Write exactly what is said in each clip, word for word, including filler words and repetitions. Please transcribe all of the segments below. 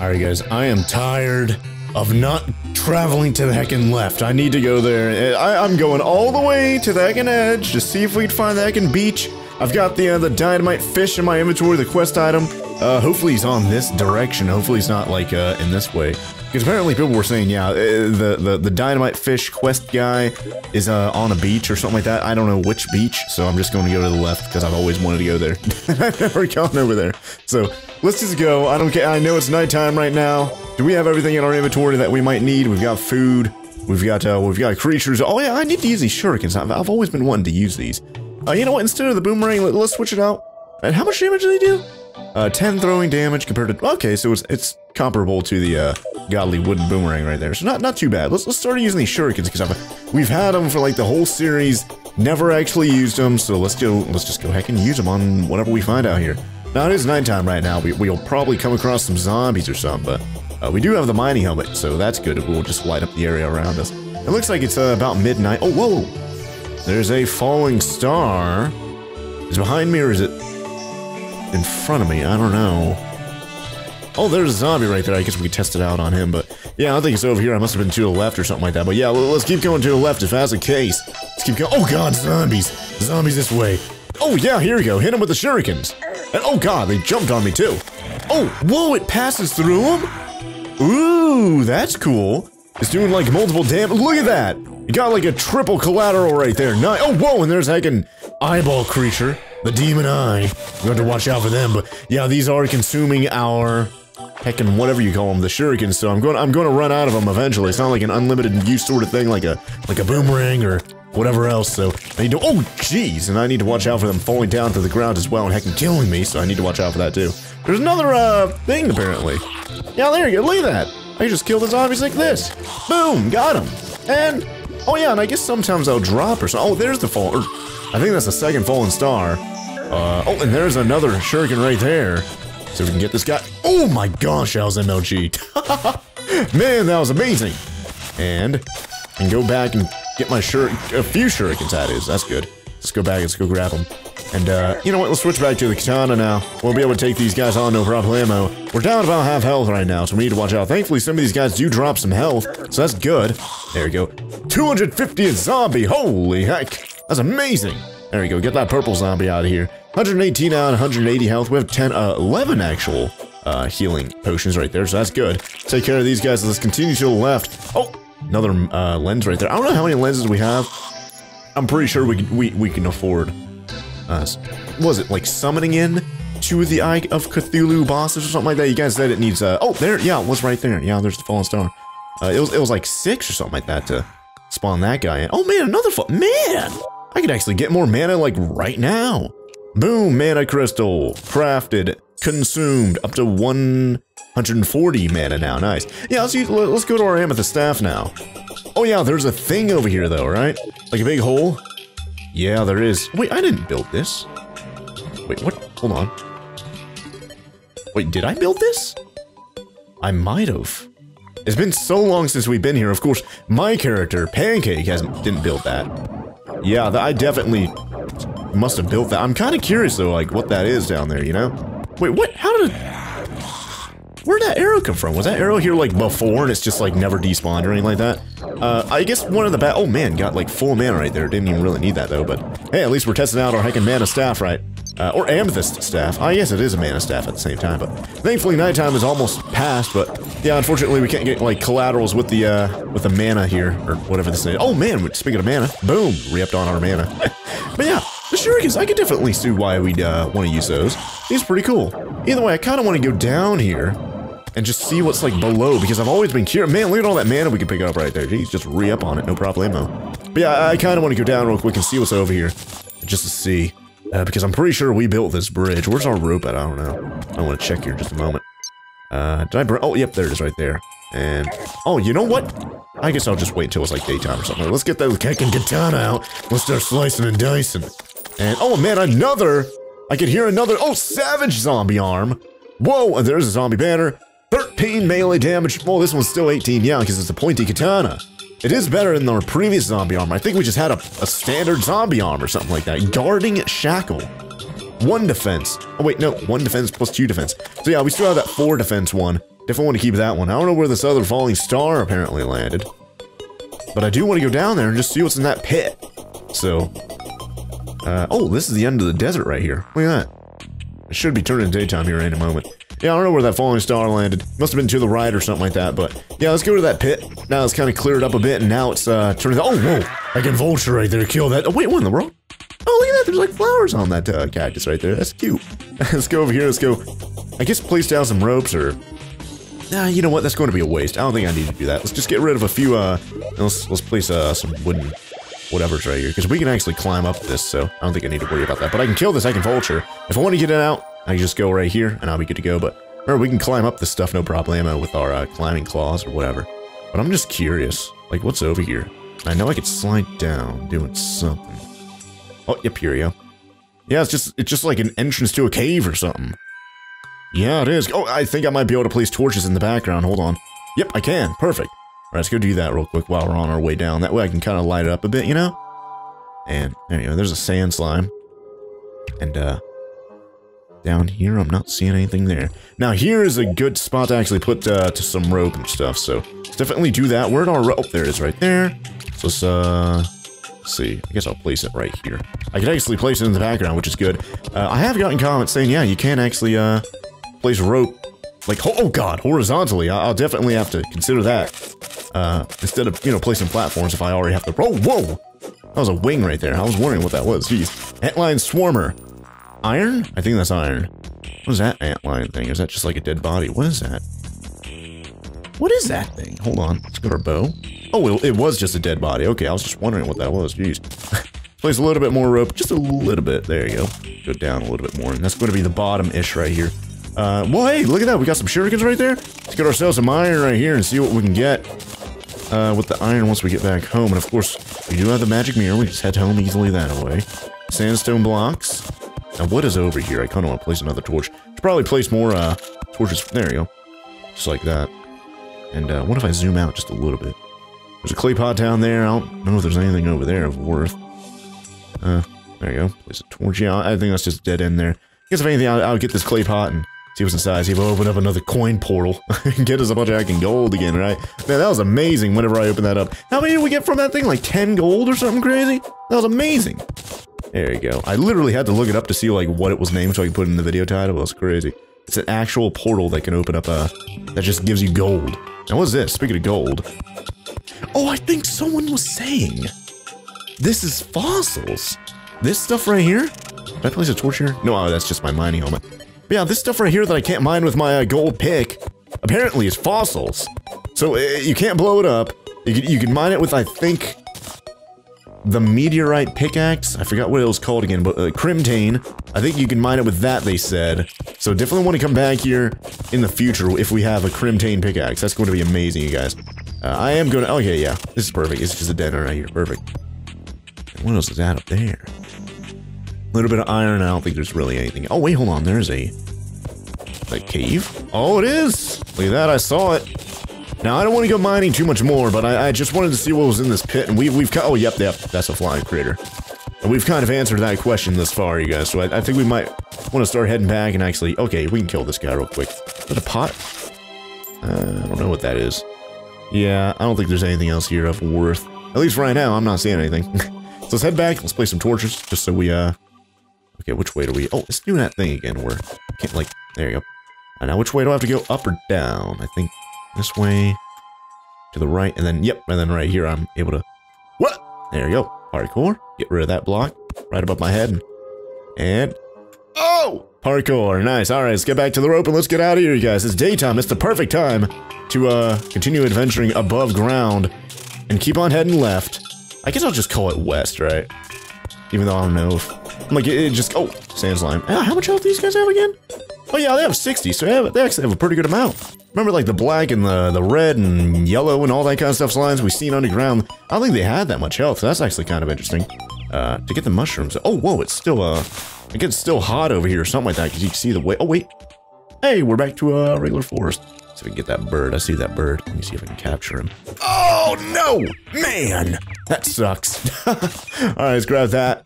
Alright guys, I am tired of not traveling to the heckin' left. I need to go there. I, I'm going all the way to the heckin' edge to see if we can find the heckin' beach. I've got the, uh, the dynamite fish in my inventory, the quest item. Uh, hopefully he's on this direction. Hopefully he's not, like, uh, in this way. Because apparently people were saying, yeah, the, the, the dynamite fish quest guy is, uh, on a beach or something like that. I don't know which beach, so I'm just going to go to the left because I've always wanted to go there. I've never gone over there. So, let's just go. I don't care. I know it's nighttime right now. Do we have everything in our inventory that we might need? We've got food. We've got, uh, we've got creatures. Oh, yeah, I need to use these shurikens. I've, I've always been wanting to use these. Uh, you know what? Instead of the boomerang, let, let's switch it out. And how much damage do they do? Uh, ten throwing damage compared to... Okay, so it's it's comparable to the uh, godly wooden boomerang right there. So not not too bad. Let's let's start using these shurikens because I've we've had them for like the whole series, never actually used them. So let's go. Let's just go heck and use them on whatever we find out here. Now it is nighttime right now. We we'll probably come across some zombies or something, but uh, we do have the mining helmet, so that's good. We'll just light up the area around us. It looks like it's uh, about midnight. Oh whoa. There's a falling star. Is it behind me or is it in front of me? I don't know. Oh, there's a zombie right there. I guess we could test it out on him, but yeah, I think it's over here. I must have been to the left or something like that, but yeah, let's keep going to the left if that's the case. Let's keep going. Oh god, zombies. Zombies this way. Oh yeah, here we go. Hit him with the shurikens. And oh god, they jumped on me too. Oh, whoa, it passes through him. Ooh, that's cool. It's doing like multiple damage. Look at that. You got like a triple collateral right there. Nice. Oh, whoa, and there's like an eyeball creature. The demon eye. We have to watch out for them, but yeah, these are consuming our heckin' whatever you call them, the shurikens, so I'm going I'm going to run out of them eventually. It's not like an unlimited use sort of thing like a like a boomerang or whatever else, so I need to, oh jeez, and I need to watch out for them falling down to the ground as well and heckin' killing me, so I need to watch out for that too. There's another uh thing apparently. Yeah, there you go. Look at that. I can just kill the zombies like this. Boom, got him. And oh yeah, and I guess sometimes I'll drop or something. Oh, there's the fall. I think that's the second fallen star. Uh, oh, and there's another shuriken right there. So we can get this guy. Oh my gosh, that was M L G. Man, that was amazing. And I can go back and get my shur a few shurikens. That is, that's good. Let's go back. Let's go grab them. And uh, you know what? Let's switch back to the katana now. We'll be able to take these guys on no problemo. We're down about half health right now, so we need to watch out. Thankfully, some of these guys do drop some health, so that's good. There we go. two hundred fiftieth zombie. Holy heck. That's amazing. There we go. Get that purple zombie out of here. one hundred eighteen out, one hundred eighty health. We have ten, uh, eleven actual uh, healing potions right there, so that's good. Take care of these guys. Let's continue to the left. Oh, another uh, lens right there. I don't know how many lenses we have. I'm pretty sure we can, we, we can afford... Uh, was it like summoning in two of the Eye of Cthulhu bosses or something like that? You guys said it needs uh oh there, yeah, it was right there. Yeah, there's the fallen star. Uh, it was it was like six or something like that to spawn that guy in. Oh man, another fall, man. I could actually get more mana like right now. Boom, mana crystal crafted, consumed up to one hundred forty mana now. Nice. Yeah, let's use, let's go to our amethyst staff now. Oh yeah, there's a thing over here though, right? Like a big hole. Yeah, there is. Wait, I didn't build this. Wait, what? Hold on. Wait, did I build this? I might have. It's been so long since we've been here. Of course, my character, Pancake, hasn't didn't build that. Yeah, I definitely must have built that. I'm kind of curious, though, like, what that is down there, you know? Wait, what? How did it... Where'd that arrow come from? Was that arrow here, like, before, and it's just, like, never despawned or anything like that? Uh, I guess one of the bad- oh man, got like full mana right there, didn't even really need that though, but hey, at least we're testing out our heckin' mana staff, right? Uh, or amethyst staff. I guess it is a mana staff at the same time, but thankfully nighttime is almost past, but yeah, unfortunately we can't get like collaterals with the, uh, with the mana here, or whatever this is. Oh man, speaking of mana, boom, re-upped on our mana. But yeah, the shurikens, I could definitely see why we'd, uh, want to use those. These are pretty cool. Either way, I kinda want to go down here and just see what's like below, because I've always been curious. Man, look at all that mana we can pick up right there. Jeez, just re-up on it, no problemo. But yeah, I kind of want to go down real quick and see what's over here, just to see, uh, because I'm pretty sure we built this bridge. Where's our rope at? I don't know. I want to check here in just a moment. Uh, did I br- oh, yep, there it is right there. And, oh, you know what? I guess I'll just wait until it's like daytime or something. Let's get that heckin' katana out. Let's start slicing and dicing. And, oh man, another! I could hear another, oh, savage zombie arm! Whoa, and there's a zombie banner. thirteen melee damage. Well, this one's still eighteen, yeah, because it's a pointy katana. It is better than our previous zombie armor. I think we just had a, a standard zombie armor or something like that. Guarding shackle. one defense. Oh, wait, no. one defense plus two defense. So, yeah, we still have that four defense one. Definitely want to keep that one. I don't know where this other falling star apparently landed. But I do want to go down there and just see what's in that pit. So, uh, oh, this is the end of the desert right here. Look at that. It should be turning daytime here any moment. Yeah, I don't know where that falling star landed. Must have been to the right or something like that, but yeah, let's go to that pit. Now it's kind of cleared up a bit, and now it's uh, turning... Oh, whoa! I can vulture right there, kill that... Oh, wait, what in the world? Oh, look at that! There's like flowers on that uh, cactus right there. That's cute. Let's go over here, let's go... I guess place down some ropes, or... Nah, you know what? That's going to be a waste. I don't think I need to do that. Let's just get rid of a few, uh... Let's, let's place uh, some wooden... whatever's right here, because we can actually climb up this, so I don't think I need to worry about that. But I can kill this, I can vulture. If I want to get it out, I can just go right here, and I'll be good to go. But remember, we can climb up this stuff, no problemo, with our uh, climbing claws or whatever. But I'm just curious, like, what's over here? I know I could slide down doing something. Oh, yep, here we go. Yeah, it's just, it's just like an entrance to a cave or something. Yeah, it is. Oh, I think I might be able to place torches in the background. Hold on. Yep, I can. Perfect. All right, let's go do that real quick while we're on our way down. That way I can kind of light it up a bit, you know? And anyway, there's a sand slime. And uh, down here, I'm not seeing anything there. Now here is a good spot to actually put uh, to some rope and stuff. So let's definitely do that. Where'd our rope? Oh, there it is right there. So let's uh, let's see. I guess I'll place it right here. I could actually place it in the background, which is good. Uh, I have gotten comments saying, yeah, you can actually uh, place rope. Like, oh god, horizontally. I'll definitely have to consider that. Uh, instead of, you know, placing platforms if I already have to- Oh, whoa! That was a wing right there. I was wondering what that was. Jeez. Antlion Swarmer. Iron? I think that's iron. What is that antlion thing? Is that just like a dead body? What is that? What is that thing? Hold on. Let's go to our bow. Oh, it, it was just a dead body. Okay, I was just wondering what that was. Jeez. Place a little bit more rope. Just a little bit. There you go. Go down a little bit more. And that's going to be the bottom-ish right here. Uh, well, hey, look at that. We got some shurikens right there. Let's get ourselves some iron right here and see what we can get uh, with the iron once we get back home. And, of course, we do have the magic mirror. We just head home easily that way. Sandstone blocks. Now, what is over here? I kind of want to place another torch. Should probably place more uh, torches. There you go. Just like that. And uh, what if I zoom out just a little bit? There's a clay pot down there. I don't know if there's anything over there of worth. Uh, there you go. Place a torch. Yeah, I think that's just dead end there. I guess if anything, I'll, I'll get this clay pot and see what's inside, see if I open up another coin portal and get us a bunch of hacking gold again, right? Man, that was amazing whenever I opened that up. How many did we get from that thing? Like ten gold or something crazy? That was amazing. There you go. I literally had to look it up to see like what it was named so I could put it in the video title. It was crazy. It's an actual portal that can open up a... that just gives you gold. Now what is this? Speaking of gold... Oh, I think someone was saying... This is fossils. This stuff right here? Did I place a torch here? No, oh, that's just my mining helmet. But yeah, this stuff right here that I can't mine with my uh, gold pick, apparently is fossils. So uh, you can't blow it up. You can, you can mine it with, I think, the meteorite pickaxe. I forgot what it was called again, but uh, Crimtane. I think you can mine it with that, they said. So definitely want to come back here in the future if we have a Crimtane pickaxe. That's going to be amazing, you guys. Uh, I am going to... Okay, yeah. This is perfect. It's just a dead end right here. Perfect. And what else is that up there? Little bit of iron. I don't think there's really anything. Oh wait, hold on. There's a, a cave. Oh, it is. Look at that. I saw it. Now I don't want to go mining too much more, but I, I just wanted to see what was in this pit. And we, we've cut. Oh yep, yep. That's a flying critter. And we've kind of answered that question thus far, you guys. So I, I think we might want to start heading back and actually. Okay, we can kill this guy real quick. Is that a pot? Uh, I don't know what that is. Yeah, I don't think there's anything else here of worth. At least right now, I'm not seeing anything. So let's head back. Let's play some torches just so we uh. Okay, which way do we... Oh, it's doing that thing again where... Can't, like... There you go. And now, which way do I have to go? Up or down? I think this way... To the right, and then... Yep, and then right here I'm able to... What? There you go. Parkour. Get rid of that block. Right above my head. And... Oh! Parkour. Nice. Alright, let's get back to the rope and let's get out of here, you guys. It's daytime. It's the perfect time to, uh... continue adventuring above ground. And keep on heading left. I guess I'll just call it west, right? Even though I don't know if... I'm like, it just, oh, sand slime. Ah, how much health do these guys have again? Oh yeah, they have sixty, so they, have, they actually have a pretty good amount. Remember like the black and the, the red and yellow and all that kind of stuff slimes we've seen underground? I don't think they had that much health, so that's actually kind of interesting. Uh, to get the mushrooms, oh, whoa, it's still, uh, it gets still hot over here or something like that, because you can see the way, oh wait. Hey, we're back to a uh, regular forest. Let's see if we can get that bird, I see that bird. Let me see if I can capture him. Oh no, man, that sucks. All right, let's grab that.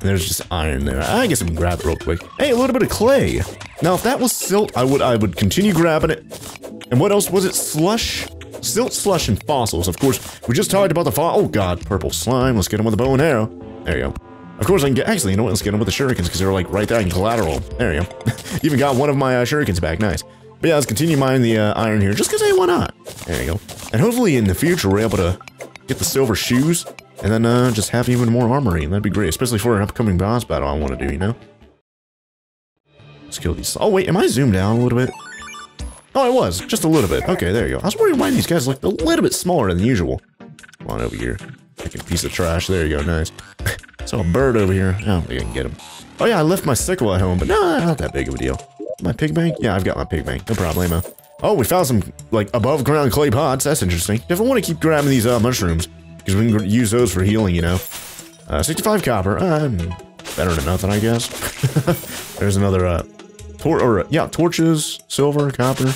And there's just iron there. I guess I can grab it real quick. Hey, a little bit of clay. Now, if that was silt, I would I would continue grabbing it. And what else was it? Slush? Silt, slush, and fossils. Of course, we just talked about the fo- Oh god, purple slime. Let's get him with a bow and arrow. There you go. Of course, I can get- Actually, you know what? Let's get him with the shurikens, because they're like right there in collateral. There you go. Even got one of my uh, shurikens back. Nice. But yeah, let's continue mining the uh, iron here, just because, hey, why not? There you go. And hopefully in the future, we're able to get the silver shoes, and then uh, just have even more armory, and that'd be great, especially for an upcoming boss battle I want to do, you know? Let's kill these- Oh, wait, am I zoomed down a little bit? Oh, I was. Just a little bit. Okay, there you go. I was wondering why these guys looked a little bit smaller than usual. Come on over here. Fucking piece of trash. There you go. Nice. Saw a bird over here. I don't think I can get him. Oh, yeah, I left my sickle at home, but no, not that big of a deal. My pig bank? Yeah, I've got my pig bank. No problemo. Oh, we found some, like, above-ground clay pots. That's interesting. Definitely want to keep grabbing these uh, mushrooms, because we can use those for healing, you know. Uh, sixty-five copper. Uh, better than nothing, I guess. There's another, uh, tor or, uh, yeah, torches, silver, copper.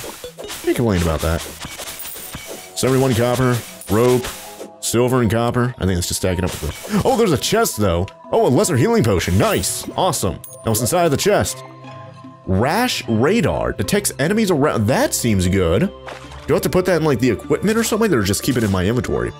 Can't complain about that. seventy-one copper, rope, silver, and copper. I think it's just stacking up with the... Oh, there's a chest, though. Oh, a lesser healing potion. Nice. Awesome. That was inside of the chest. Rash radar detects enemies around. That seems good. Do I have to put that in like the equipment or something, or just keep it in my inventory?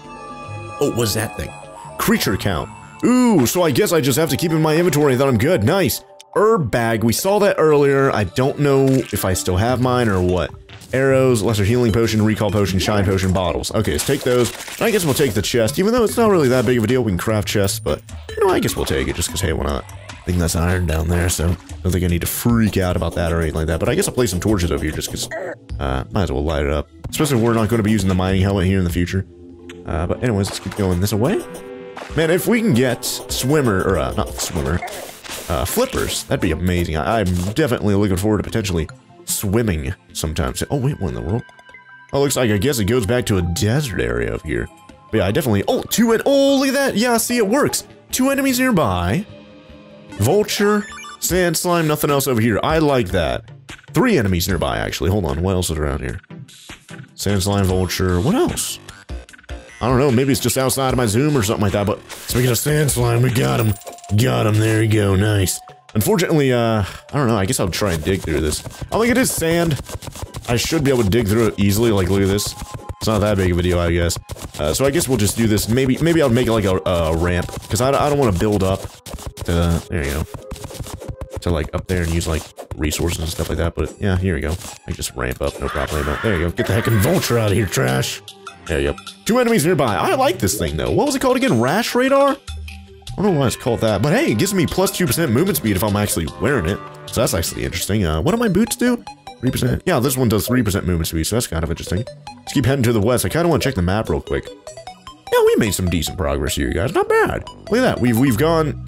Oh, what's that thing? Creature count. Ooh, so I guess I just have to keep it in my inventory. I thought I'm good. Nice. Herb bag. We saw that earlier. I don't know if I still have mine or what. Arrows, lesser healing potion, recall potion, shine potion, bottles. Okay, let's take those. I guess we'll take the chest, even though it's not really that big of a deal. We can craft chests, but you know, I guess we'll take it just because, hey, why not? I think that's iron down there, so I don't think I need to freak out about that or anything like that. But I guess I'll place some torches over here just because, uh, might as well light it up. Especially if we're not going to be using the mining helmet here in the future. Uh, but anyways, let's keep going this away. Man, if we can get swimmer, or uh, not swimmer, uh, flippers, that'd be amazing. I I'm definitely looking forward to potentially swimming sometime. So oh, wait, what in the world? Oh, looks like I guess it goes back to a desert area up here. But yeah, I definitely, oh, two, and oh, look at that. Yeah, see, it works. Two enemies nearby. Vulture, sand slime, nothing else over here. I like that. Three enemies nearby, actually. Hold on, what else is around here? Sand slime, vulture, what else? I don't know, maybe it's just outside of my zoom or something like that, but speaking of sand slime, we got him. Got him, there you go, nice. Unfortunately, uh, I don't know, I guess I'll try and dig through this. I think it is sand. I should be able to dig through it easily, like, look at this. It's not that big of a deal, I guess. Uh, so I guess we'll just do this. Maybe maybe I'll make it like a, a ramp, because I, I don't want to build up to, there you go, to like up there and use like resources and stuff like that. But yeah, here we go. I just ramp up, no problem. There you go. Get the heckin' vulture out of here, trash. There you go. Two enemies nearby. I like this thing though. What was it called again? Rash radar? I don't know why it's called that, but hey, it gives me plus two percent movement speed if I'm actually wearing it. So that's actually interesting. Uh, what do my boots do? three percent. Yeah, this one does three percent movement speed, so that's kind of interesting. Let's keep heading to the west. I kind of want to check the map real quick. Yeah, we made some decent progress here, you guys. Not bad. Look at that. We've we've gone...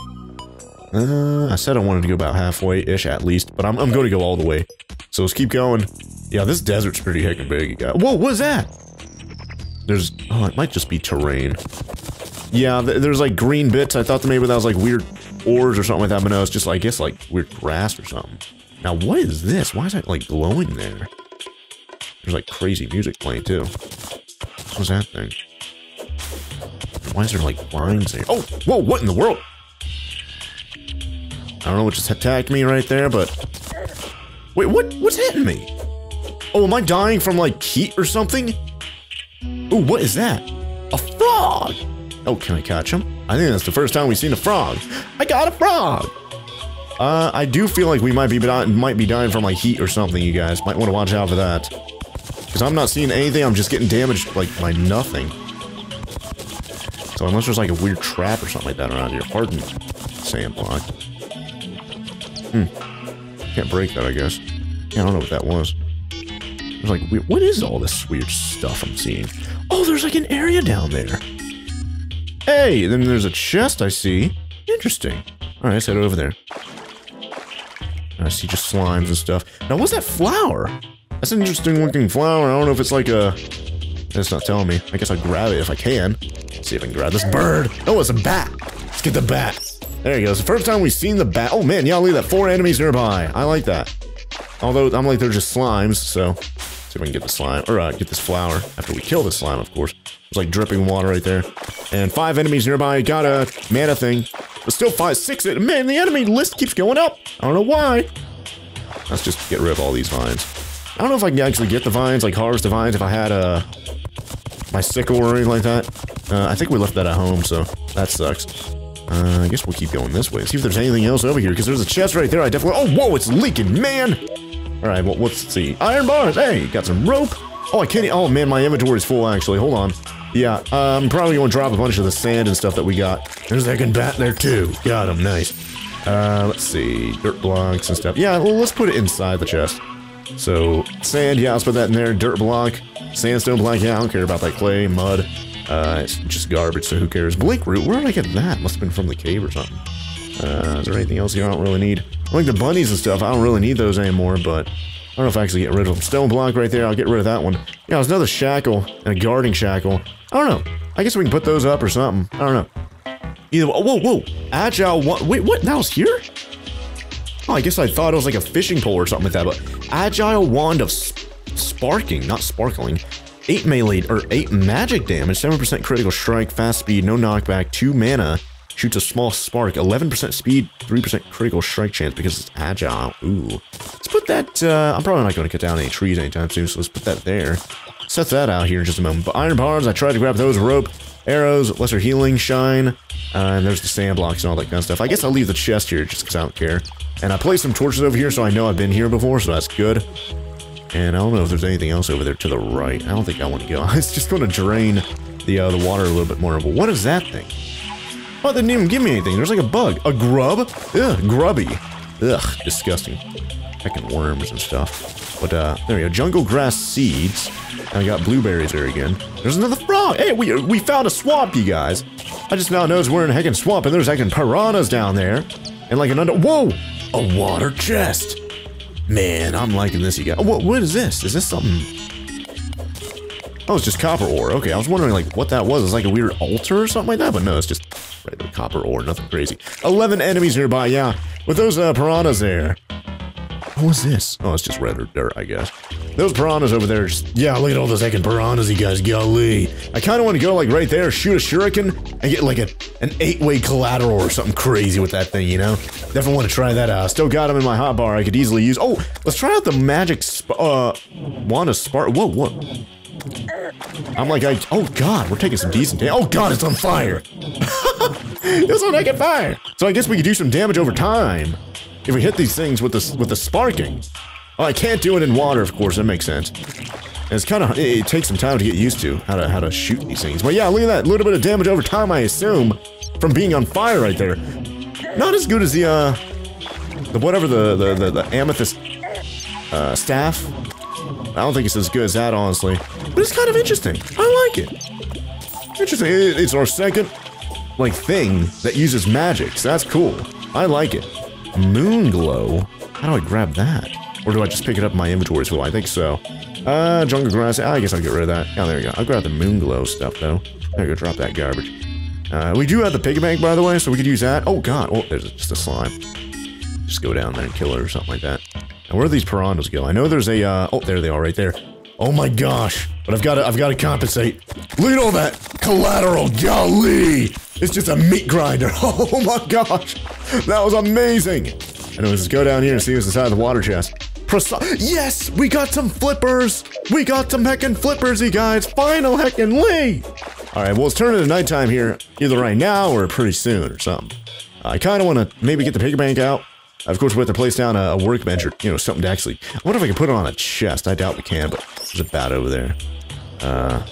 Uh, I said I wanted to go about halfway-ish at least, but I'm, I'm going to go all the way. So let's keep going. Yeah, this desert's pretty heckin' big, you guys. Whoa, what is that? There's... Oh, it might just be terrain. Yeah, th there's like green bits. I thought that maybe that was like weird ores or something like that, but no, it's just, I guess, like weird grass or something. Now, what is this? Why is that, like, glowing there? There's, like, crazy music playing, too. What's that thing? Why is there, like, blinds there? Oh! Whoa, what in the world? I don't know what just attacked me right there, but... Wait, what? What's hitting me? Oh, am I dying from, like, heat or something? Ooh, what is that? A frog! Oh, can I catch him? I think that's the first time we've seen a frog. I got a frog! Uh, I do feel like we might be might be dying from like heat or something. You guys might want to watch out for that, because I'm not seeing anything. I'm just getting damaged like by nothing. So unless there's like a weird trap or something like that around here, pardon sand block. Hmm. Can't break that, I guess. Yeah, I don't know what that was. There's like weird, what is all this weird stuff I'm seeing? Oh, there's like an area down there. Hey, then there's a chest I see. Interesting. All right, let's head over there. I see just slimes and stuff. Now, what's that flower? That's an interesting looking flower. I don't know if it's like a... It's not telling me. I guess I'll grab it if I can. Let's see if I can grab this bird. Oh, it's a bat. Let's get the bat. There you go. It's the first time we've seen the bat. Oh, man. Yeah, I'll leave that. Four enemies nearby. I like that. Although, I'm like, they're just slimes, so... Let's see if we can get the slime. Or, uh, get this flower. After we kill this slime, of course. It's like dripping water right there. And five enemies nearby. Got a mana thing. But still five, six, it, man, the enemy list keeps going up. I don't know why. Let's just get rid of all these vines. I don't know if I can actually get the vines, like harvest the vines, if I had uh, my sickle or anything like that. Uh, I think we left that at home, so that sucks. Uh, I guess we'll keep going this way. See if there's anything else over here, because there's a chest right there. I definitely... Oh, whoa, it's leaking, man! Alright, well, let's see. Iron bars! Hey, got some rope! Oh, I can't... Oh, man, my inventory is full, actually. Hold on. Yeah, uh, I'm probably going to drop a bunch of the sand and stuff that we got. There's that gun bat there, too. Got him, nice. Uh, let's see. Dirt blocks and stuff. Yeah, well, let's put it inside the chest. So, sand, yeah, let's put that in there. Dirt block. Sandstone block, yeah, I don't care about that. Clay, mud. Uh, it's just garbage, so who cares? Blake root, where did I get that? Must have been from the cave or something. Uh, is there anything else here I don't really need? Like the bunnies and stuff, I don't really need those anymore, but... I don't know if I actually get rid of them. Stone block right there, I'll get rid of that one. Yeah, there's another shackle, and a guarding shackle. I don't know. I guess we can put those up or something. I don't know. Either way, whoa, whoa! Agile one- wait, what? That was here? Oh, I guess I thought it was like a fishing pole or something like that, but... Agile wand of sp sparking, not sparkling. eight melee, or eight magic damage, seven percent critical strike, fast speed, no knockback, two mana, shoots a small spark, eleven percent speed, three percent critical strike chance because it's agile. Ooh. Let's put that, uh, I'm probably not going to cut down any trees anytime soon, so let's put that there. Set that out here in just a moment. But iron bars, I tried to grab those, rope, arrows, lesser healing, shine, uh, and there's the sand blocks and all that kind of stuff. I guess I'll leave the chest here just because I don't care. And I placed some torches over here so I know I've been here before, so that's good. And I don't know if there's anything else over there to the right. I don't think I want to go. I was just going to drain the uh, the water a little bit more. But what is that thing? Oh, it didn't even give me anything. There's like a bug. A grub? Ugh, grubby. Ugh, disgusting. Heckin' worms and stuff. But, uh, there we go. Jungle grass seeds. And I got blueberries there again. There's another frog! Hey, we, we found a swamp, you guys! I just now noticed we're in a heckin' swamp, and there's heckin' piranhas down there. And like an under- Whoa! A water chest! Man, I'm liking this, you guys. Oh, what, what is this? Is this something? Oh, it's just copper ore. Okay, I was wondering, like, what that was. It's like a weird altar or something like that, but no, it's just regular copper ore, nothing crazy. eleven enemies nearby, yeah, with those uh, piranhas there. What was this? Oh, it's just red dirt, I guess. Those piranhas over there, just, yeah, look at all those heckin' piranhas, you guys, golly. I kind of want to go, like, right there, shoot a shuriken, and get, like, a, an eight-way collateral or something crazy with that thing, you know? Definitely want to try that out. Still got them in my hotbar I could easily use. Oh, let's try out the magic sp uh, wand of spark. Whoa, whoa. I'm like, I, oh, God, we're taking some decent damage. Oh, God, it's on fire. It was on heckin' fire. So I guess we could do some damage over time. If we hit these things with the, with the sparking. Oh, I can't do it in water, of course, that makes sense. And it's kind of, it, it takes some time to get used to how to how to shoot these things. But yeah, look at that, a little bit of damage over time, I assume, from being on fire right there. Not as good as the, uh, the whatever the, the, the, the amethyst, uh, staff. I don't think it's as good as that, honestly. But it's kind of interesting. I like it. Interesting, it, it's our second, like, thing that uses magic, so that's cool. I like it. Moon glow? How do I grab that? Or do I just pick it up in my inventory? Well, I think so. Uh, jungle grass. I guess I'll get rid of that. Oh, there we go. I'll grab the moon glow stuff, though. There we go. Drop that garbage. Uh, we do have the piggy bank, by the way, so we could use that. Oh, God. Oh, there's just a slime. Just go down there and kill her or something like that. Now, where do these piranhas go? I know there's a, uh, oh, there they are right there. Oh, my gosh. But I've got to, I've got to compensate. Look at all that collateral. Golly. It's just a meat grinder. Oh my gosh. That was amazing. Anyways, let's go down here and see what's inside the water chest. Preci yes, we got some flippers. We got some heckin' flippers, you guys. Final heckin' Lee. All right, well, it's turning to nighttime here, either right now or pretty soon or something. I kind of want to maybe get the piggy bank out. Of course, we have to place down a workbench or, you know, something to actually... I wonder if I can put it on a chest. I doubt we can, but there's a bat over there. Uh,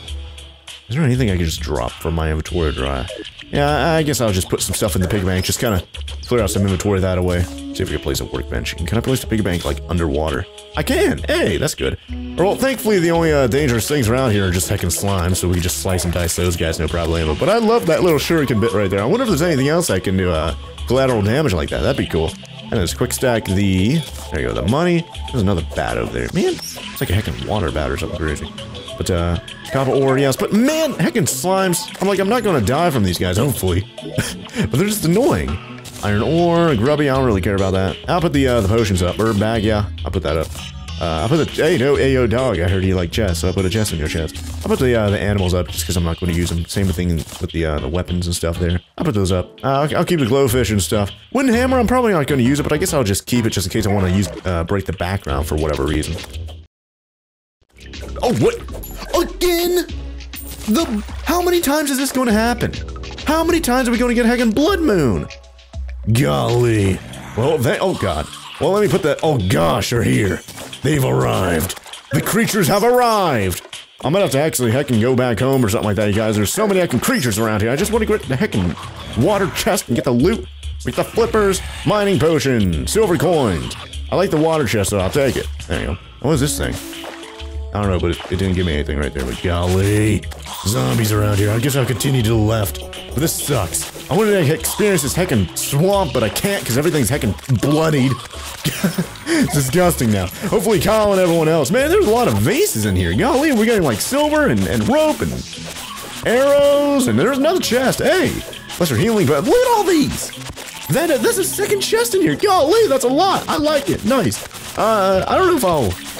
is there anything I can just drop from my inventory or dry? Yeah, I guess I'll just put some stuff in the piggy bank. Just kind of clear out some inventory that away. See if we can place a workbench. And can I place the piggy bank, like, underwater? I can! Hey, that's good. Well, thankfully, the only uh, dangerous things around here are just heckin' slime, so we can just slice and dice those guys, no problemo. But I love that little shuriken bit right there. I wonder if there's anything else I can do uh, collateral damage like that. That'd be cool. And there's quick stack the, there you go, the money. There's another bat over there. Man, it's like a heckin' water bat or something crazy. But, uh, copper ore, yes, but man, heckin' slimes. I'm like, I'm not gonna die from these guys, hopefully. But they're just annoying. Iron ore, grubby, I don't really care about that. I'll put the, uh, the potions up. Herb bag, yeah, I'll put that up. Uh, I'll put the, hey, no, ayo dog, I heard you like chests, so I put a chest in your chest. I'll put the, uh, the animals up just because I'm not gonna use them. Same thing with the, uh, the weapons and stuff there. I'll put those up. Uh, I'll, I'll keep the glowfish and stuff. Wooden hammer, I'm probably not gonna use it, but I guess I'll just keep it just in case I wanna use, uh, break the background for whatever reason. Oh, what? Again? The... How many times is this going to happen? How many times are we going to get heckin' Blood Moon? Golly. Well, they... Oh, God. Well, let me put that... Oh, gosh, they're here. They've arrived. The creatures have arrived. I'm gonna have to actually heckin' go back home or something like that, you guys. There's so many heckin' creatures around here. I just want to get the heckin' water chest and get the loot. Get the flippers, mining potion, silver coins. I like the water chest, so I'll take it. There you go. What is this thing? I don't know, but it, it didn't give me anything right there. But golly, zombies around here. I guess I'll continue to the left. But this sucks. I wanted to experience this heckin' swamp, but I can't because everything's heckin' bloodied. It's disgusting now. Hopefully Kyle and everyone else. Man, there's a lot of vases in here. Golly, we're getting like silver and, and rope and arrows. And there's another chest. Hey, lesser healing, but look at all these. That, uh, that's a second chest in here. Golly, that's a lot. I like it. Nice. Uh, I don't know if I'll...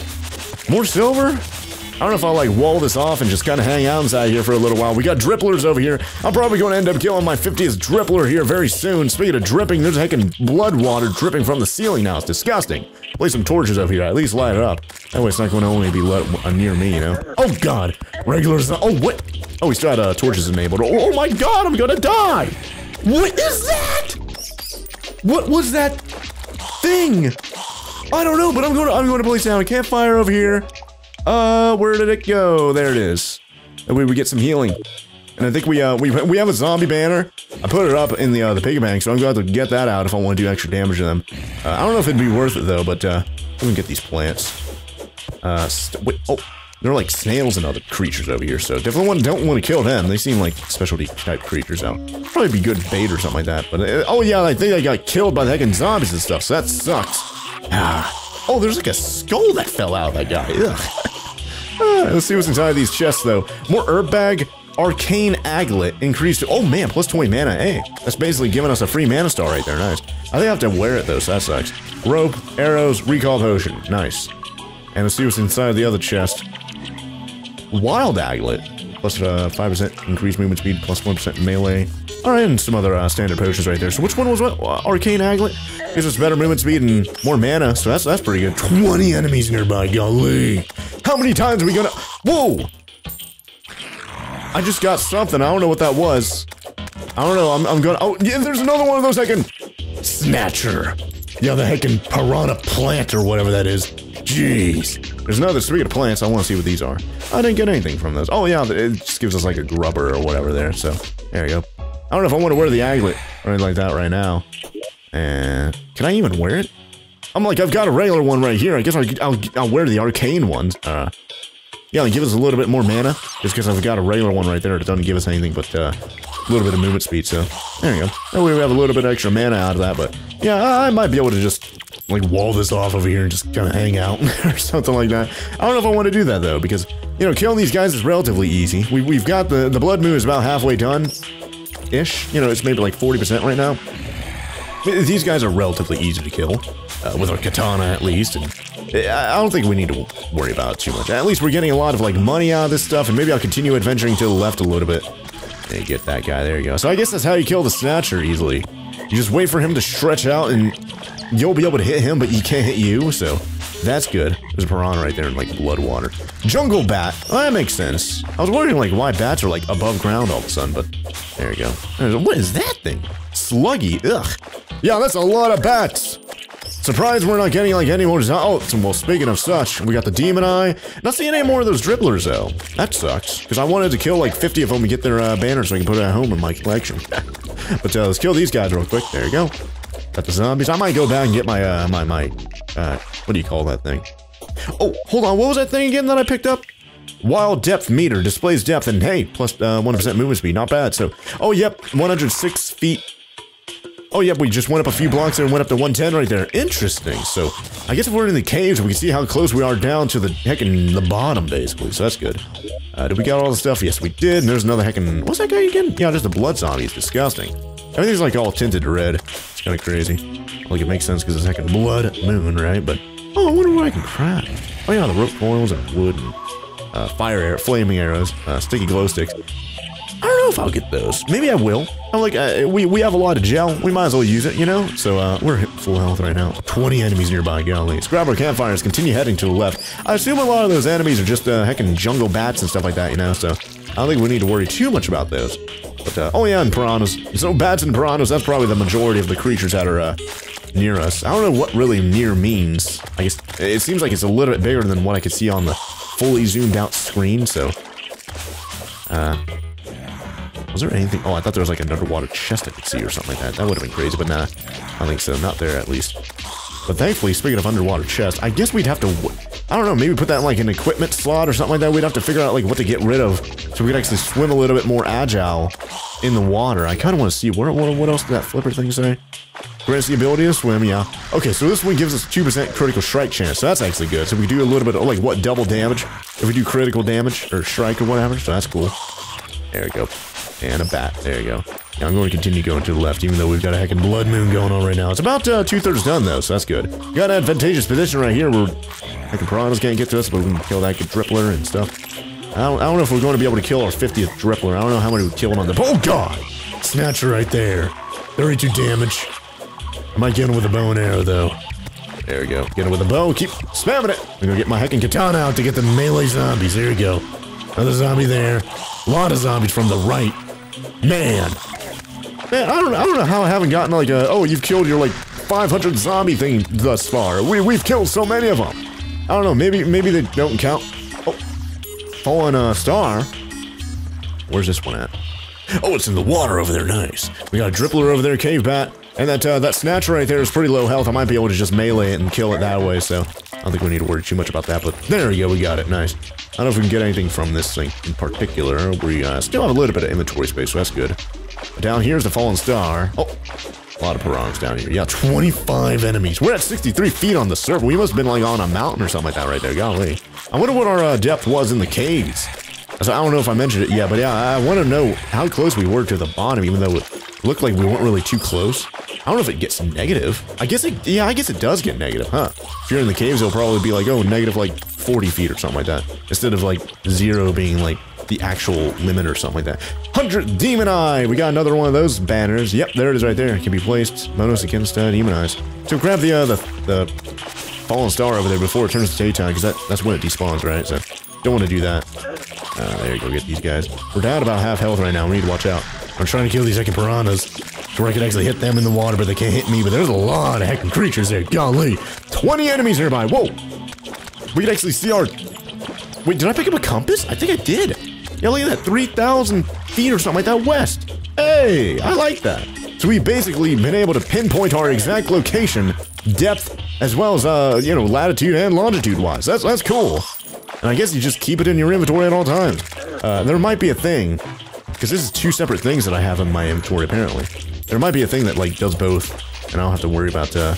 More silver? I don't know if I'll, like, wall this off and just kind of hang out inside here for a little while. We got dripplers over here. I'm probably going to end up killing my fiftieth drippler here very soon. Speaking of dripping, there's heckin' blood water dripping from the ceiling now. It's disgusting. Place some torches over here. At least light it up. That way it's not going to only be let, uh, near me, you know? Oh, God. Regulars. Oh, what? Oh, he's got uh, torches enabled. Oh, oh, my God. I'm going to die. What is that? What was that thing? I don't know, but I'm going to I'm going to place down a campfire over here. Uh, where did it go? There it is. That way we get some healing. And I think we uh we we have a zombie banner. I put it up in the uh, the piggy bank, so I'm going to have to get that out if I want to do extra damage to them. Uh, I don't know if it'd be worth it though, but uh, let me get these plants. Uh, wait, oh, they're like snails and other creatures over here, so definitely want, don't want to kill them. They seem like specialty type creatures out. Probably be good bait or something like that, but uh, oh yeah, I think I got killed by the heckin' zombies and stuff, so that sucks. Ah. Oh, there's like a skull that fell out of that guy. Ah, let's see what's inside these chests, though. More herb bag, arcane aglet, increased, oh man, plus twenty mana, hey. That's basically giving us a free mana star right there, nice. I think I have to wear it, though, so that sucks. Rope, arrows, recall potion, nice. And let's see what's inside the other chest. Wild aglet, plus uh, five percent increased movement speed, plus one percent melee. Alright, and some other uh, standard potions right there. So which one was what? Uh, Arcane Aglet? Gives us better movement speed and more mana, so that's that's pretty good. twenty enemies nearby, golly. How many times are we gonna... Whoa! I just got something, I don't know what that was. I don't know, I'm, I'm gonna... Oh, yeah, there's another one of those heckin' Snatcher. Yeah, the heckin' Piranha Plant or whatever that is. Jeez. There's another speaking of plants, I want to see what these are. I didn't get anything from those. Oh yeah, it just gives us like a grubber or whatever there, so there you go. I don't know if I want to wear the aglet or anything like that right now. And can I even wear it? I'm like, I've got a regular one right here. I guess I'll, I'll, I'll wear the arcane ones. Uh, yeah, give us a little bit more mana just because I've got a regular one right there. It doesn't give us anything but uh, a little bit of movement speed, so there you go. That way we have a little bit of extra mana out of that, but yeah, I, I might be able to just like wall this off over here and just kind of hang out or something like that. I don't know if I want to do that though, because you know, killing these guys is relatively easy. We, we've got the, the blood moon is about halfway done ish. You know, it's maybe like forty percent right now. These guys are relatively easy to kill, uh, with our katana at least, and I don't think we need to worry about it too much. At least we're getting a lot of like money out of this stuff, and maybe I'll continue adventuring to the left a little bit. And get that guy, there you go. So I guess that's how you kill the Snatcher easily. You just wait for him to stretch out and you'll be able to hit him, but he can't hit you, so that's good. There's a piranha right there in like blood water. Jungle bat, well, that makes sense. I was wondering like why bats are like above ground all of a sudden, but there you go. What is that thing? Sluggy, ugh. Yeah, that's a lot of bats. Surprised we're not getting like any more. Oh, well, speaking of such, we got the demon eye. Not seeing any more of those dribblers though. That sucks, because I wanted to kill like fifty of them to get their uh, banner so I can put it at home in my collection. But uh, let's kill these guys real quick, there you go. Got the zombies. I might go back and get my, uh, my, my, uh, what do you call that thing? Oh, hold on, what was that thing again that I picked up? Wild depth meter, displays depth, and hey, plus uh, one percent movement speed, not bad, so. Oh, yep, one hundred six feet. Oh, yep, we just went up a few blocks there and went up to one ten right there. Interesting, so I guess if we're in the caves, we can see how close we are down to the heckin' the bottom, basically, so that's good. Uh, did we got all the stuff? Yes, we did, and there's another heckin', what's that guy again? Yeah, just the blood zombie, it's disgusting. Everything's like all tinted red. It's kind of crazy. Like it makes sense because it's like a blood moon, right? But oh, I wonder what I can craft. Oh yeah, the rope coils and wood, and, uh, fire, air, flaming arrows, uh, sticky glow sticks. I don't know know if I'll get those. Maybe I will. I'm like, uh, we, we have a lot of gel. We might as well use it, you know? So, uh, we're at full health right now. twenty enemies nearby, golly. Scrap our campfires, continue heading to the left. I assume a lot of those enemies are just, uh, heckin' jungle bats and stuff like that, you know? So, I don't think we need to worry too much about those. But, uh, oh yeah, and piranhas. So, bats and piranhas, that's probably the majority of the creatures that are, uh, near us. I don't know what really near means. I guess it seems like it's a little bit bigger than what I could see on the fully zoomed out screen, so. Uh... Was there anything? Oh, I thought there was like an underwater chest I could see or something like that. That would have been crazy, but nah. I don't think so. Not there, at least. But thankfully, speaking of underwater chest, I guess we'd have to, w I don't know, maybe put that in like an equipment slot or something like that. We'd have to figure out like what to get rid of so we could actually swim a little bit more agile in the water. I kind of want to see, what, what, what else did that flipper thing say? Grants the ability to swim, yeah. Okay, so this one gives us two percent critical strike chance, so that's actually good. So we do a little bit of like, what, double damage? If we do critical damage or strike or whatever, so that's cool. There we go. And a bat. There you go. Now I'm going to continue going to the left, even though we've got a heckin' blood moon going on right now. It's about uh, two-thirds done, though, so that's good. We got an advantageous position right here where heckin' piranhas can't get to us, but we can kill that drippler and stuff. I don't, I don't know if we're going to be able to kill our fiftieth drippler. I don't know how many we killed on the— oh, God! Snatcher right there. thirty-two damage. I might get him with a bow and arrow, though. There we go. Get him with a bow. Keep spamming it. I'm going to get my heckin' katana out to get the melee zombies. There we go. Another zombie there. A lot of zombies from the right. Man. Man, I don't, I don't know how I haven't gotten like a, oh, you've killed your like five hundred zombie thing thus far. We, we've killed so many of them. I don't know, maybe maybe they don't count. Oh, fallen uh, star. Where's this one at? Oh, it's in the water over there, nice. We got a drippler over there, cave bat. And that, uh, that snatcher right there is pretty low health. I might be able to just melee it and kill it that way, so I don't think we need to worry too much about that, but there we go, we got it, nice. I don't know if we can get anything from this thing in particular. We uh, still have a little bit of inventory space, so that's good. But down here is the fallen star. Oh, a lot of piranhas down here. Yeah, twenty-five enemies. We're at sixty-three feet on the surface. We must have been like on a mountain or something like that right there, golly. I wonder what our uh, depth was in the caves. So I don't know if I mentioned it yet, but yeah, I want to know how close we were to the bottom, even though it looked like we weren't really too close. I don't know if it gets negative. I guess it, yeah, I guess it does get negative, huh? If you're in the caves, it'll probably be like, oh, negative like forty feet or something like that. Instead of like zero being like the actual limit or something like that. one hundred Demon Eye! We got another one of those banners. Yep, there it is right there. It can be placed. Bonus against uh, Demon Eyes. So grab the, uh, the, the fallen star over there before it turns to daytime, because that, that's when it despawns, right? So don't want to do that. Uh, there you go, get these guys. We're down about half health right now. We need to watch out. I'm trying to kill these heckin' piranhas so I can actually hit them in the water, but they can't hit me. But there's a lot of heckin' creatures there. Golly, twenty enemies nearby. Whoa, we can actually see our. Wait, did I pick up a compass? I think I did. Yeah, look at that, three thousand feet or something like that west. Hey, I like that. So we've basically been able to pinpoint our exact location, depth, as well as uh, you know, latitude and longitude wise. That's that's cool. And I guess you just keep it in your inventory at all times. Uh, there might be a thing. Because this is two separate things that I have in my inventory, apparently. There might be a thing that, like, does both, and I don't have to worry about, uh,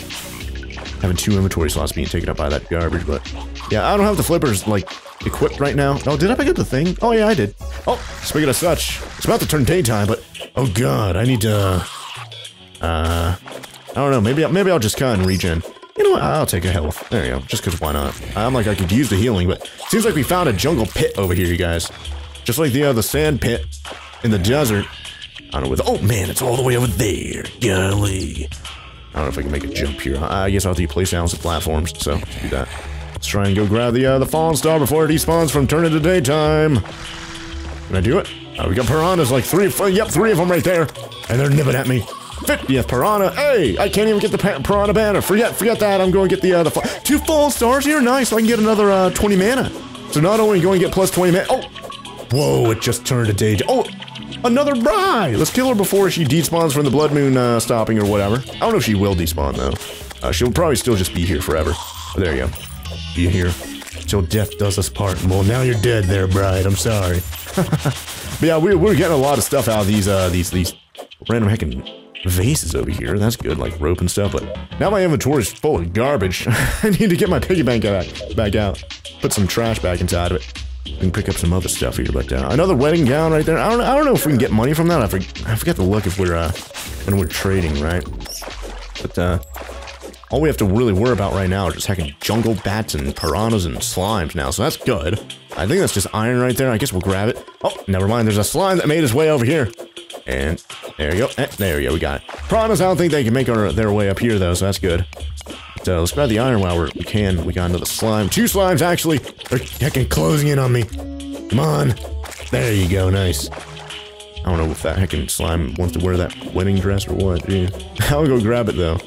having two inventory slots being taken up by that garbage, but... Yeah, I don't have the flippers, like, equipped right now. Oh, did I pick up the thing? Oh, yeah, I did. Oh, speaking of such, it's about to turn daytime, but... Oh, God, I need to... Uh... uh I don't know, maybe, maybe I'll just kind of regen. You know what, I'll take a health. There you go, just because why not? I'm like, I could use the healing, but... Seems like we found a jungle pit over here, you guys. Just like the, uh, the sand pit. In the desert. I don't know where the, oh man, it's all the way over there. Golly. I don't know if I can make a jump here. I guess I'll have to place down some platforms, so let's do that. Let's try and go grab the uh, the fallen star before it despawns from turning to daytime. Can I do it? Oh, we got piranhas, like three, yep, three of them right there. And they're nibbing at me. fiftieth piranha, hey, I can't even get the piranha banner. Forget, forget that, I'm going to get the, uh, the, two fallen stars here, nice, I can get another uh, twenty mana. So not only going to get plus twenty mana, oh, whoa, it just turned to daytime, oh. Another bride! Let's kill her before she despawns from the blood moon uh, stopping or whatever. I don't know if she will despawn though. Uh, she'll probably still just be here forever. But there you go. Be here till death does us part. Well, now you're dead there, bride. I'm sorry. But yeah, we're, we're getting a lot of stuff out of these uh, these these random heckin' vases over here. That's good, like rope and stuff. But now my inventory's full of garbage. I need to get my piggy bank back back out. Put some trash back inside of it. We can pick up some other stuff here, but uh, another wedding gown right there. I don't, I don't know if we can get money from that. I, for, I forget to look if we're uh, when we're trading, right? But uh, All we have to really worry about right now is just hacking jungle bats and piranhas and slimes now, so that's good. I think that's just iron right there. I guess we'll grab it. Oh, never mind. There's a slime that made its way over here. And there you go. Eh, there you go. We got it. Piranhas, I don't think they can make our, their way up here, though, so that's good. So let's grab the iron while we're, we can. We got another slime. Two slimes, actually. They're heckin' closing in on me. Come on. There you go. Nice. I don't know if that heckin' slime wants to wear that wedding dress or what. Yeah. I'll go grab it, though.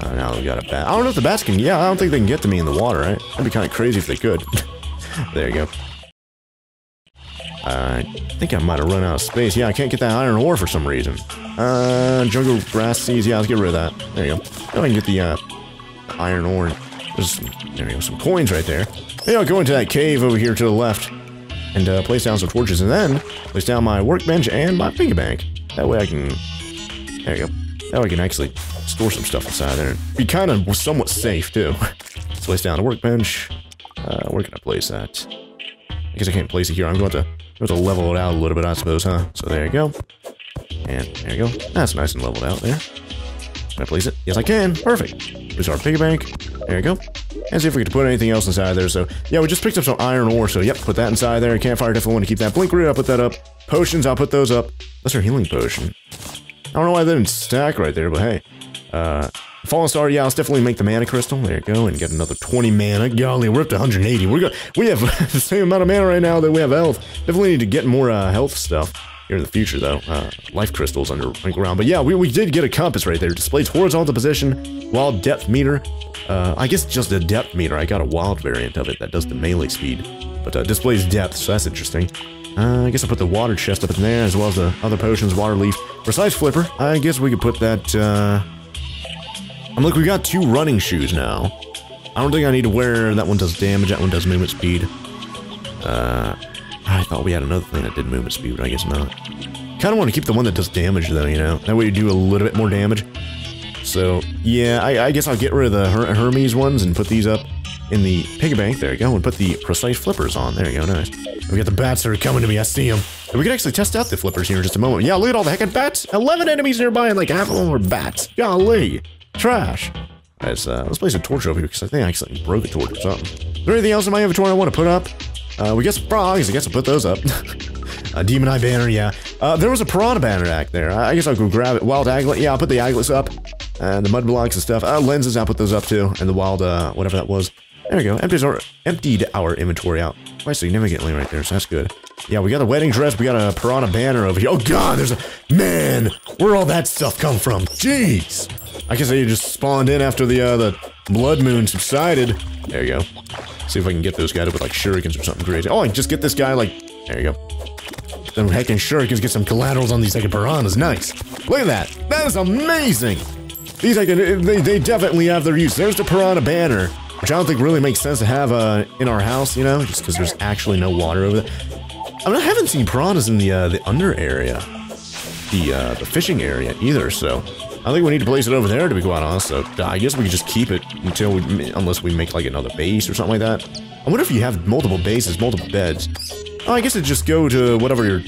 Uh, now we got a bat. I don't know if the bats can... Yeah, I don't think they can get to me in the water, right? That'd be kind of crazy if they could. There you go. Uh, I think I might have run out of space. Yeah, I can't get that iron ore for some reason. Uh, jungle grass seeds. Yeah, let's get rid of that. There you go. Now I can get the, uh, iron ore. There's some, there we go, some coins right there. Maybe I'll go into that cave over here to the left and, uh, place down some torches and then place down my workbench and my piggy bank. That way I can... There you go. That way I can actually store some stuff inside there. Be kind of somewhat safe, too. Let's place down a workbench. Uh, where can I place that? I guess I can't place it here. I'm going to... I'm going to level it out a little bit, I suppose, huh? So there you go. And there you go. That's nice and leveled out there. Can I place it? Yes, I can. Perfect. There's our piggy bank. There you go. And see if we could put anything else inside there. So, yeah, we just picked up some iron ore. So, yep, put that inside there. Campfire, definitely want to keep that. Blink root, I'll put that up. Potions, I'll put those up. That's our healing potion. I don't know why they didn't stack right there, but hey. Uh, Fallen Star, yeah, let's definitely make the mana crystal. There you go. And get another twenty mana. Golly, we're up to one hundred eighty. We're go we have the same amount of mana right now that we have health. Definitely need to get more uh, health stuff here in the future, though. Uh, life crystals under underground. But yeah, we, we did get a compass right there. Displays horizontal position, wild depth meter. Uh, I guess just a depth meter. I got a wild variant of it that does the melee speed. But uh, displays depth, so that's interesting. Uh, I guess I'll put the water chest up in there, as well as the other potions, water leaf. Precise flipper. I guess we could put that... Uh, I'm like, we got two running shoes now. I don't think I need to wear... That one does damage, that one does movement speed. Uh, I thought we had another thing that did movement speed, but I guess not. Kind of want to keep the one that does damage, though, you know? That way you do a little bit more damage. So, yeah, I, I guess I'll get rid of the Her Hermes ones and put these up in the piggy bank. There you go, and put the precise flippers on. There you go, nice. We got the bats that are coming to me, I see them. And we can actually test out the flippers here in just a moment. Yeah, look at all the heckin' bats! eleven enemies nearby, and like half of them are bats. Golly! Trash. Alright, so, uh, let's place a torch over here because I think I accidentally broke a torch or something. Is there anything else in my inventory I want to put up? Uh, we got some frogs. I guess I'll put those up. A Demon Eye banner, yeah. Uh, there was a Piranha banner back there. I guess I'll go grab it. Wild Aglet, yeah, I'll put the Aglets up. And the Mud Blocks and stuff. Uh, lenses, I'll put those up too. And the Wild, uh, whatever that was. There we go. Empties our, emptied our inventory out quite significantly right there, so that's good. Yeah, we got a wedding dress. We got a Piranha banner over here. Oh, God, there's a... Man, where'd all that stuff come from? Jeez! I guess they just spawned in after the, uh, the blood moon subsided. There you go. See if I can get those guys to put, like, shurikens or something crazy. Oh, I can just get this guy, like... There you go. Then heckin' shurikens get some collaterals on these heckin' piranhas. Nice. Look at that. That is amazing. These heckin'... They, they definitely have their use. There's the piranha banner, which I don't think really makes sense to have, uh, in our house, you know? Just because there's actually no water over there. I mean, I haven't seen piranhas in the, uh, the under area. The, uh, the fishing area either, so... I think we need to place it over there, to be quite honest, so I guess we could just keep it until we, unless we make, like, another base or something like that. I wonder if you have multiple bases, multiple beds. Oh, I guess it'd just go to whatever your,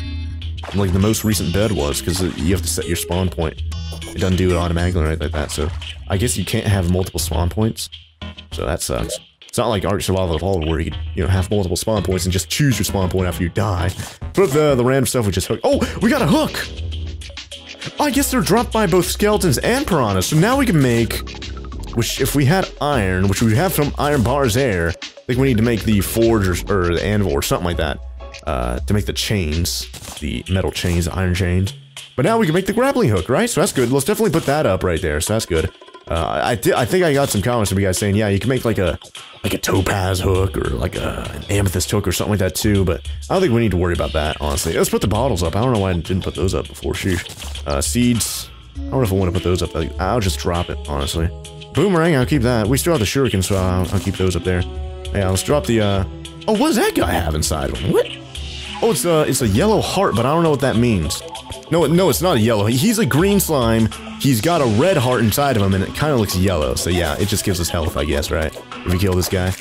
like, the most recent bed was, because you have to set your spawn point. It doesn't do it automatically or anything like that, so I guess you can't have multiple spawn points, so that sucks. It's not like Ark Survival Evolved where you could, you know, have multiple spawn points and just choose your spawn point after you die. But the, the random stuff we just hook. Oh, we got a hook! I guess they're dropped by both skeletons and piranhas, so now we can make, which if we had iron, which we have from iron bars there, I think we need to make the forge or, or the anvil or something like that, uh, to make the chains, the metal chains, the iron chains. But now we can make the grappling hook, right? So that's good. Let's definitely put that up right there, so that's good. Uh, I, th I think I got some comments from you guys saying, yeah, you can make like a like a topaz hook or like a, an amethyst hook or something like that too, but I don't think we need to worry about that, honestly. Let's put the bottles up. I don't know why I didn't put those up before. Sheesh. Uh, seeds. I don't know if I want to put those up. I'll just drop it, honestly. Boomerang, I'll keep that. We still have the shuriken, so I'll, I'll keep those up there. Yeah, let's drop the, uh... Oh, what does that guy have inside of him? What? Oh, it's a, it's a yellow heart, but I don't know what that means. No, no, it's not a yellow. He's a green slime. He's got a red heart inside of him, and it kind of looks yellow. So yeah, it just gives us health, I guess, right? If we kill this guy.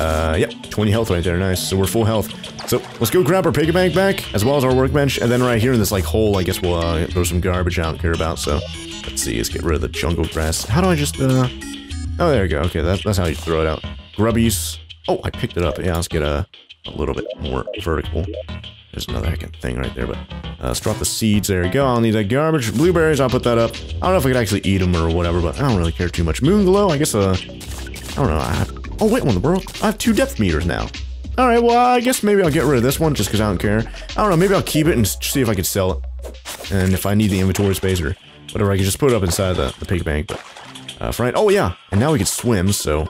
Uh, yep, twenty health right there. Nice. So we're full health. So let's go grab our piggy bank back, as well as our workbench, and then right here in this like hole, I guess we'll uh, throw some garbage I don't care about. So let's see, let's get rid of the jungle grass. How do I just uh? Oh, there we go. Okay, that, that's how you throw it out. Grubbies. Oh, I picked it up. Yeah, let's get a, a little bit more vertical. There's another heckin' thing right there, but uh, let's drop the seeds. There we go. I'll need that garbage. Blueberries, I'll put that up. I don't know if I could actually eat them or whatever, but I don't really care too much. Moonglow, I guess, uh, I don't know. I have, oh, wait, one of the world. I have two depth meters now. All right, well, I guess maybe I'll get rid of this one just because I don't care. I don't know. Maybe I'll keep it and see if I can sell it. And if I need the inventory space or whatever, I can just put it up inside the, the pig bank. But, uh, right. Oh, yeah. And now we can swim, so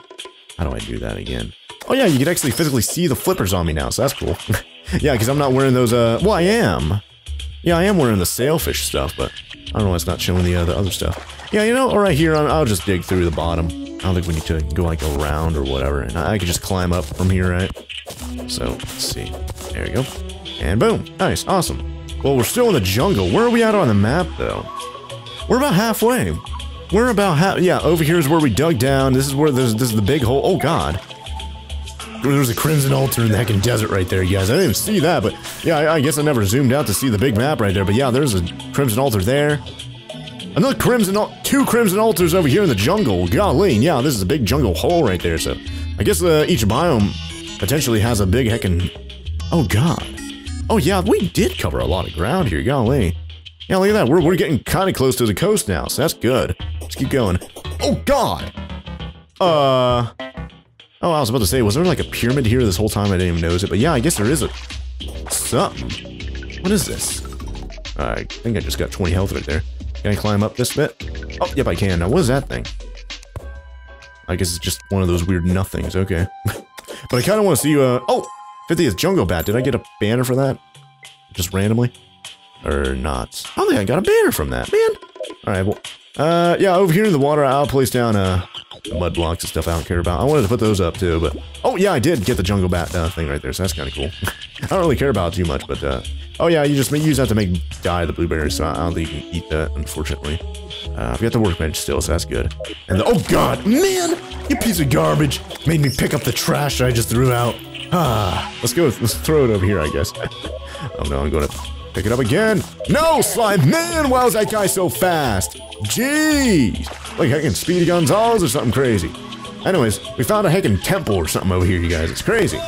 how do I do that again? Oh, yeah, you can actually physically see the flippers on me now, so that's cool. Yeah, because I'm not wearing those, uh... Well, I am! Yeah, I am wearing the sailfish stuff, but I don't know why it's not showing the, uh, the other stuff. Yeah, you know, or right here, I'll just dig through the bottom. I don't think we need to go, like, around or whatever, and I can just climb up from here, right? So, let's see. There we go. And boom! Nice, awesome. Well, we're still in the jungle. Where are we at on the map, though? We're about halfway. We're about half... Yeah, over here is where we dug down. This is where there's... This is the big hole. Oh, God. There's a crimson altar in the heckin' desert right there, you guys. I didn't even see that, but yeah, I, I guess I never zoomed out to see the big map right there. But yeah, there's a crimson altar there. Another crimson, two crimson altars over here in the jungle. Golly, yeah, this is a big jungle hole right there. So I guess uh, each biome potentially has a big heckin'. Oh God. Oh yeah, we did cover a lot of ground here. Golly. Yeah, look at that. We're we're getting kind of close to the coast now, so that's good. Let's keep going. Oh God. Uh. Oh, I was about to say, was there like a pyramid here this whole time? I didn't even notice it, but yeah, I guess there is a... something. What is this? I think I just got twenty health right there. Can I climb up this bit? Oh, yep, I can. Now, what is that thing? I guess it's just one of those weird nothings, okay. But I kind of want to see, uh... Oh! fiftieth Jungle Bat. Did I get a banner for that? Just randomly? Or not? I don't think I got a banner from that, man! Alright, well... Uh, yeah, over here in the water, I'll place down, uh... the mud blocks and stuff I don't care about. I wanted to put those up too, but... Oh, yeah, I did get the jungle bat uh, thing right there, so that's kind of cool. I don't really care about it too much, but... Uh, oh, yeah, you just you use that to make dye the blueberries, so I don't think you can eat that, unfortunately. Uh, I've got the workbench still, so that's good. And the... Oh, God! Man! You piece of garbage! Made me pick up the trash I just threw out. Ah! Let's go... Let's throw it over here, I guess. Oh, no, I'm going to pick it up again. No, slime! Man, why was that guy so fast? Jeez! Like heckin' Speedy Gonzales or something crazy. Anyways, we found a heckin' temple or something over here, you guys. It's crazy.